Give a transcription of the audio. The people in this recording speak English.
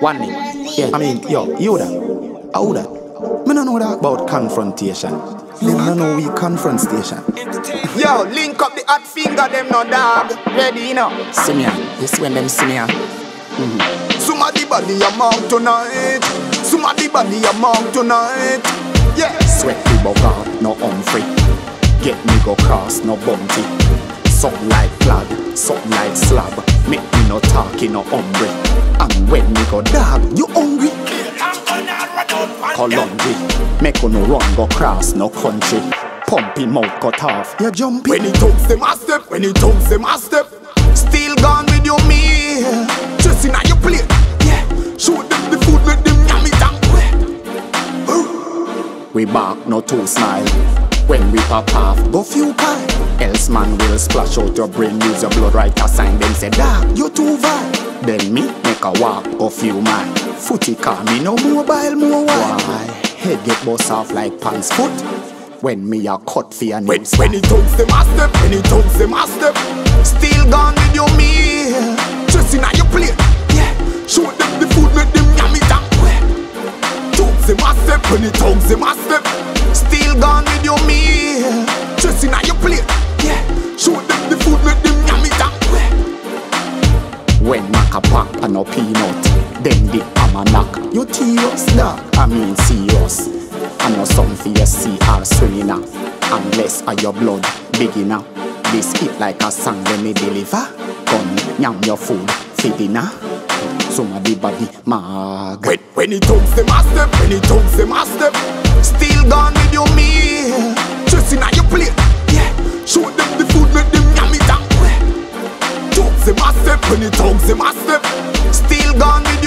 One thing, yeah. I mean, yo, you that? How that? Me no know that about confrontation. Me no know we confrontation. Yo, link up the hot finger, them no dog. Ready, you know? See me on. This when them see me on. Somebody body among tonight. Somebody body among tonight. Yeah. Sweat people guard, no Humphrey. Get me go cast, no bounty. Something like clad, something like slab. Make me no talk, no hungry. And when me go dab, you hungry? Colombia, make no run go cross no country. Pumping mouth cut off, you jumping. When he talks them a step, when he talks them a step. Still gone with your me. Just in how you play, yeah. Show them the food, make them yummy down. We bark no two smile. When we pop off, go few pie. Else man will splash out your brain, use your blood right to sign. Them say, dog, you too vile. Then me make a walk, go few man. Footy car, me no mobile, more wide. Why? Head get boss off like pants foot. When me a cut for your name's when he talks them a step, when he talks them a step. Still gone with your me. Just in how you play, yeah. Show them the food, make them yummy down. Talks them a step, when he talks them a step. Still gone with your me. Just in how you play, yeah. Show them the food, make them yummy down. When maca pack and a peanut, then the hammer knock. You tea us, dog, I mean see us. I know some for your CR swinging up. Unless are your blood biggin' up. They spit like a song when they deliver. Come, yum your food, feeding up. Somebody body mag. When he talks them a step, when he talks them a step. Still gone with your me. Just in how you play, yeah. Show them the food, make them yummy down. Talks them a step, when he talks them a step. Still gone with your